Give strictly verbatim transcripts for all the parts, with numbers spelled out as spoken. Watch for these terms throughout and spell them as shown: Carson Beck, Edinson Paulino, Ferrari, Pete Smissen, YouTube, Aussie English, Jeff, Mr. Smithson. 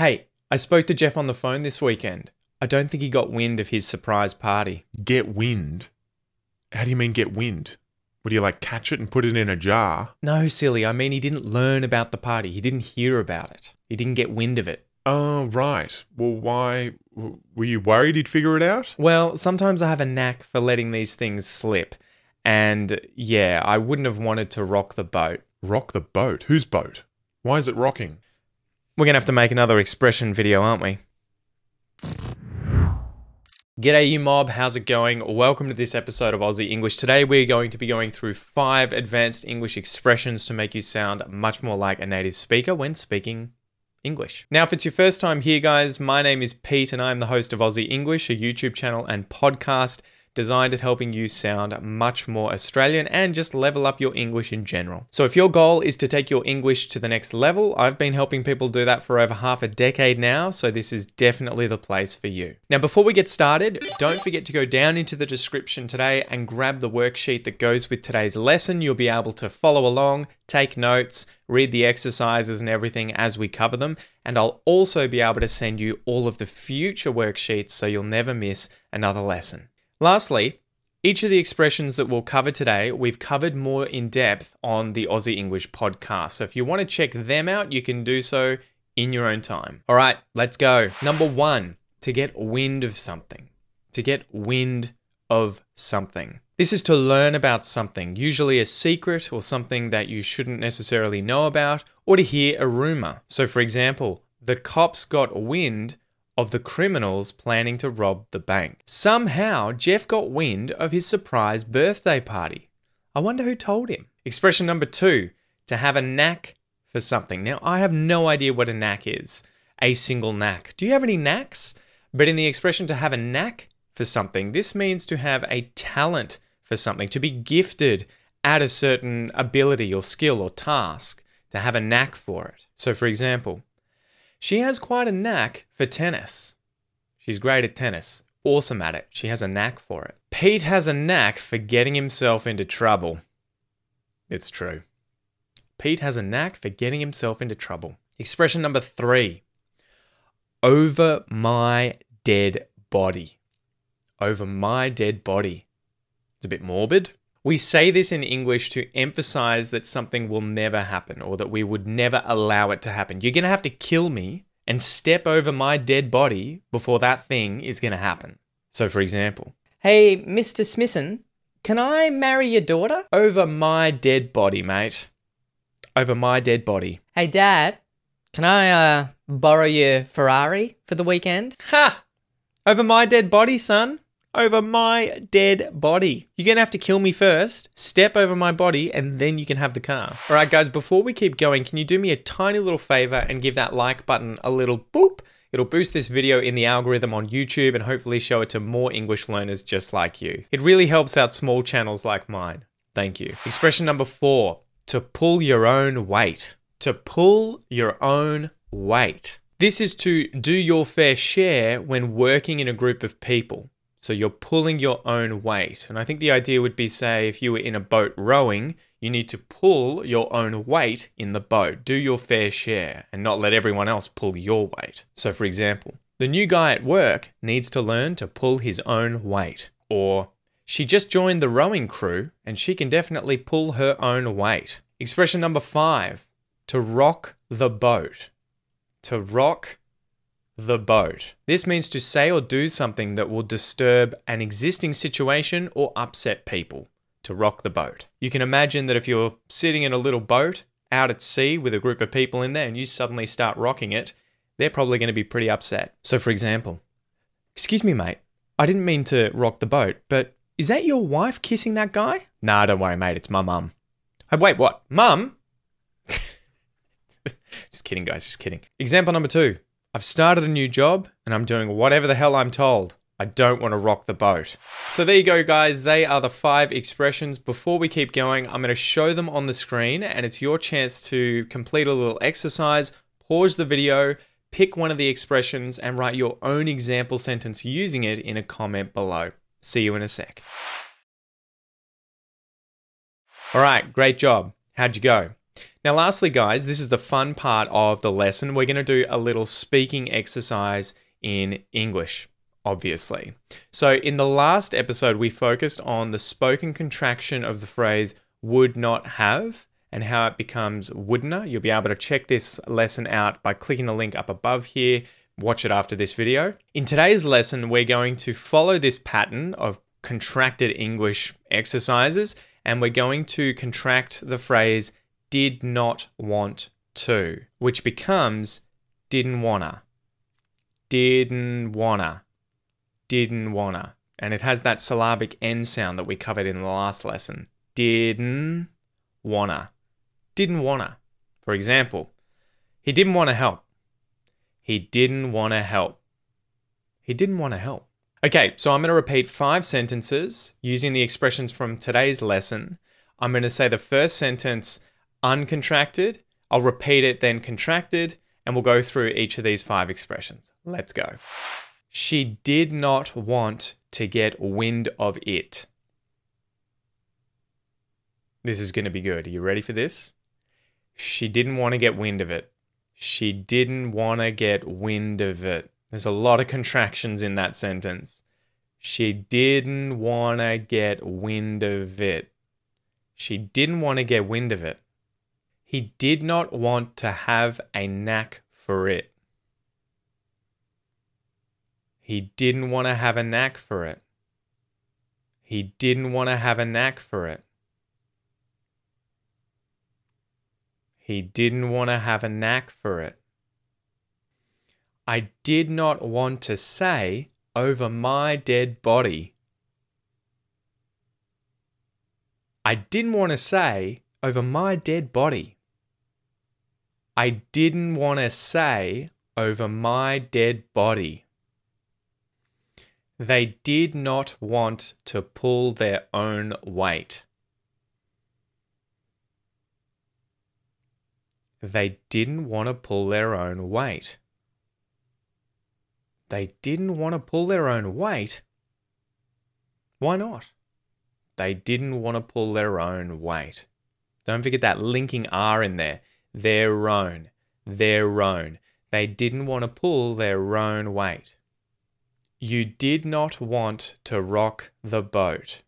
Hey, I spoke to Jeff on the phone this weekend. I don't think he got wind of his surprise party. Get wind? How do you mean get wind? Would you like catch it and put it in a jar? No, silly. I mean, he didn't learn about the party. He didn't hear about it. He didn't get wind of it. Oh, right. Well, why? Were you worried he'd figure it out? Well, sometimes I have a knack for letting these things slip. And yeah, I wouldn't have wanted to rock the boat. Rock the boat? Whose boat? Why is it rocking? We're going to have to make another expression video, aren't we? G'day you mob, how's it going? Welcome to this episode of Aussie English. Today we're going to be going through five advanced English expressions to make you sound much more like a native speaker when speaking English. Now, if it's your first time here, guys, my name is Pete and I'm the host of Aussie English, a YouTube channel and podcast designed at helping you sound much more Australian and just level up your English in general. So if your goal is to take your English to the next level, I've been helping people do that for over half a decade now, so this is definitely the place for you. Now, before we get started, don't forget to go down into the description today and grab the worksheet that goes with today's lesson. You'll be able to follow along, take notes, read the exercises and everything as we cover them. And I'll also be able to send you all of the future worksheets so you'll never miss another lesson. Lastly, each of the expressions that we'll cover today, we've covered more in depth on the Aussie English podcast. So if you want to check them out, you can do so in your own time. All right, let's go. Number one, to get wind of something. To get wind of something. This is to learn about something, usually a secret or something that you shouldn't necessarily know about, or to hear a rumor. So for example, the cops got wind of the criminals planning to rob the bank. Somehow, Jeff got wind of his surprise birthday party. I wonder who told him. Expression number two, to have a knack for something. Now, I have no idea what a knack is. A single knack. Do you have any knacks? But in the expression to have a knack for something, this means to have a talent for something, to be gifted at a certain ability or skill or task, to have a knack for it. So for example, she has quite a knack for tennis. She's great at tennis. Awesome at it. She has a knack for it. Pete has a knack for getting himself into trouble. It's true. Pete has a knack for getting himself into trouble. Expression number three. Over my dead body. Over my dead body. It's a bit morbid. We say this in English to emphasize that something will never happen or that we would never allow it to happen. You're going to have to kill me and step over my dead body before that thing is going to happen. So for example, hey, Mister Smithson, can I marry your daughter? Over my dead body, mate. Over my dead body. Hey, Dad, can I uh, borrow your Ferrari for the weekend? Ha! Over my dead body, son. Over my dead body. You're gonna have to kill me first, step over my body, and then you can have the car. All right, guys, before we keep going, can you do me a tiny little favor and give that like button a little boop? It'll boost this video in the algorithm on YouTube and hopefully show it to more English learners just like you. It really helps out small channels like mine. Thank you. Expression number four, to pull your own weight. To pull your own weight. This is to do your fair share when working in a group of people. So you're pulling your own weight. And I think the idea would be, say, if you were in a boat rowing, you need to pull your own weight in the boat. Do your fair share and not let everyone else pull your weight. So for example, the new guy at work needs to learn to pull his own weight. Or she just joined the rowing crew and she can definitely pull her own weight. Expression number five, to rock the boat. To rock the boat. This means to say or do something that will disturb an existing situation or upset people. To rock the boat. You can imagine that if you're sitting in a little boat out at sea with a group of people in there and you suddenly start rocking it, they're probably going to be pretty upset. So for example, excuse me, mate, I didn't mean to rock the boat, but is that your wife kissing that guy? Nah, don't worry, mate, it's my mum. Hey, wait, what? Mum? Just kidding, guys, just kidding. Example number two. I've started a new job and I'm doing whatever the hell I'm told. I don't want to rock the boat. So there you go, guys. They are the five expressions. Before we keep going, I'm going to show them on the screen and it's your chance to complete a little exercise, pause the video, pick one of the expressions and write your own example sentence using it in a comment below. See you in a sec. All right, great job. How'd you go? Now, lastly, guys, this is the fun part of the lesson. We're going to do a little speaking exercise in English, obviously. So in the last episode, we focused on the spoken contraction of the phrase would not have and how it becomes wouldna. You'll be able to check this lesson out by clicking the link up above here. Watch it after this video. In today's lesson, we're going to follow this pattern of contracted English exercises, and we're going to contract the phrase did not want to, which becomes didn't wanna, didn't wanna, didn't wanna. And it has that syllabic N sound that we covered in the last lesson. Didn't wanna, didn't wanna. For example, he didn't want to help. He didn't want to help. He didn't want to help. Okay, so I'm going to repeat five sentences using the expressions from today's lesson. I'm going to say the first sentence uncontracted, I'll repeat it then contracted, and we'll go through each of these five expressions. Let's go. She did not want to get wind of it. This is going to be good. Are you ready for this? She didn't want to get wind of it. She didn't want to get wind of it. There's a lot of contractions in that sentence. She didn't want to get wind of it. She didn't want to get wind of it. He did not want to have a knack for it. He didn't want to have a knack for it. He didn't want to have a knack for it. He didn't want to have a knack for it. I did not want to say over my dead body. I didn't want to say over my dead body. I didn't want to say over my dead body. They did not want to pull their own weight. They didn't want to pull their own weight. They didn't want to pull their own weight. Why not? They didn't want to pull their own weight. Don't forget that linking R in there. Their own. Their own. They didn't want to pull their own weight. You did not want to rock the boat.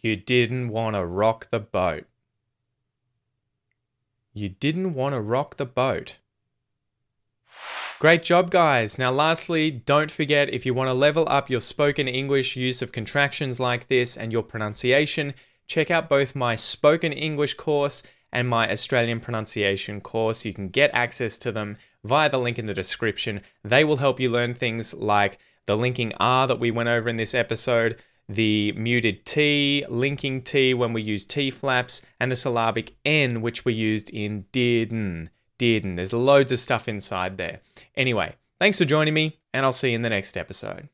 You didn't want to rock the boat. You didn't want to rock the boat. Great job, guys. Now, lastly, don't forget, if you want to level up your spoken English use of contractions like this and your pronunciation, check out both my spoken English course and my Australian pronunciation course. You can get access to them via the link in the description. They will help you learn things like the linking R that we went over in this episode, the muted T, linking T when we use T flaps, and the syllabic N, which we used in didn't. Didn't. There's loads of stuff inside there. Anyway, thanks for joining me, and I'll see you in the next episode.